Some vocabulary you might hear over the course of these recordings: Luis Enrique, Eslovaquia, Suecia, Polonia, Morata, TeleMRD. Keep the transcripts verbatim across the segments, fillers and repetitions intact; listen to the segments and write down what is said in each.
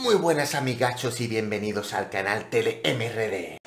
Muy buenas amigachos y bienvenidos al canal TeleMRD.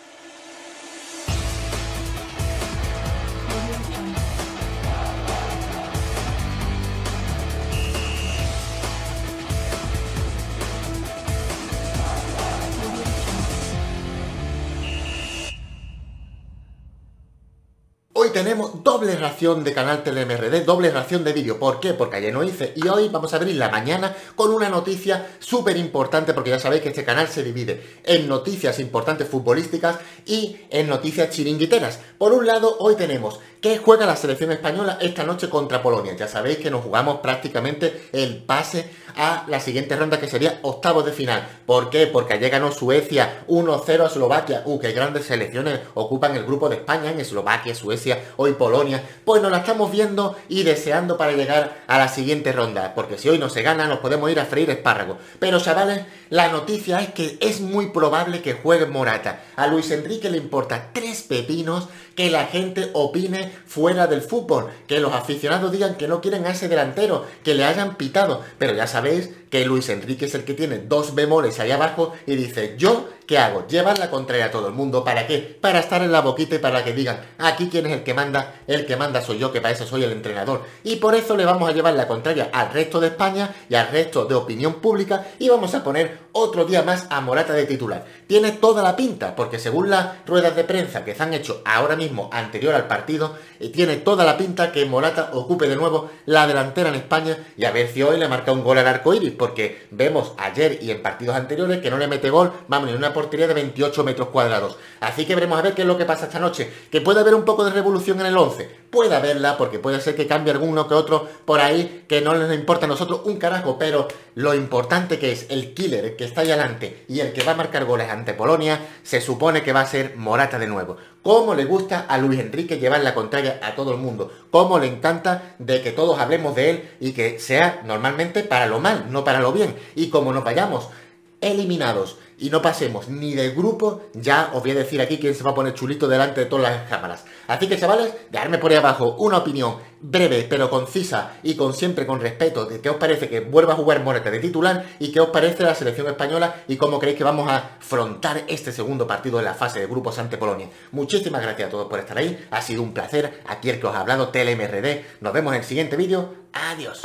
Hoy tenemos doble ración de canal TeleMRD, doble ración de vídeo. ¿Por qué? Porque ayer no hice y hoy vamos a abrir la mañana con una noticia súper importante, porque ya sabéis que este canal se divide en noticias importantes futbolísticas y en noticias chiringuiteras. Por un lado, hoy tenemos que juega la selección española esta noche contra Polonia. Ya sabéis que nos jugamos prácticamente el pase a la siguiente ronda, que sería octavos de final. ¿Por qué? Porque ayer ganó Suecia uno cero a Eslovaquia. Uh, qué grandes selecciones ocupan el grupo de España en Eslovaquia, Suecia, hoy Polonia. Pues nos la estamos viendo y deseando para llegar a la siguiente ronda, porque si hoy no se gana nos podemos ir a freír espárragos. Pero chavales, la noticia es que es muy probable que juegue Morata. A Luis Enrique le importa tres pepinos que la gente opine fuera del fútbol, que los aficionados digan que no quieren a ese delantero, que le hayan pitado, pero ya sabéis que Luis Enrique es el que tiene dos bemoles ahí abajo y dice, yo, ¿qué hago? Llevar la contraria a todo el mundo. ¿Para qué? Para estar en la boquita y para que digan, aquí quién es el que manda, el que manda soy yo, que para eso soy el entrenador. Y por eso le vamos a llevar la contraria al resto de España y al resto de opinión pública, y vamos a poner otro día más a Morata de titular. Tiene toda la pinta, porque según las ruedas de prensa que se han hecho ahora mismo anterior al partido, tiene toda la pinta que Morata ocupe de nuevo la delantera en España, y a ver si hoy le marca un gol al arco iris, porque vemos ayer y en partidos anteriores que no le mete gol, vamos, en una portería de veintiocho metros cuadrados. Así que veremos a ver qué es lo que pasa esta noche, que puede haber un poco de revolución en el once, puede haberla, porque puede ser que cambie alguno que otro por ahí, que no les importa a nosotros un carajo, pero lo importante que es el killer, el que está ahí adelante y el que va a marcar goles ante Polonia, se supone que va a ser Morata de nuevo. Cómo le gusta a Luis Enrique llevar la contraria a todo el mundo, cómo le encanta de que todos hablemos de él y que sea normalmente para lo mal, no para lo bien, y como nos vayamos eliminados y no pasemos ni de grupo, ya os voy a decir aquí quién se va a poner chulito delante de todas las cámaras. Así que chavales, dejadme por ahí abajo una opinión breve pero concisa y con siempre con respeto de qué os parece que vuelva a jugar Morata de titular y qué os parece la selección española y cómo creéis que vamos a afrontar este segundo partido de la fase de grupos ante Polonia. Muchísimas gracias a todos por estar ahí, ha sido un placer, aquí el que os ha hablado TeleMRD, nos vemos en el siguiente vídeo, adiós.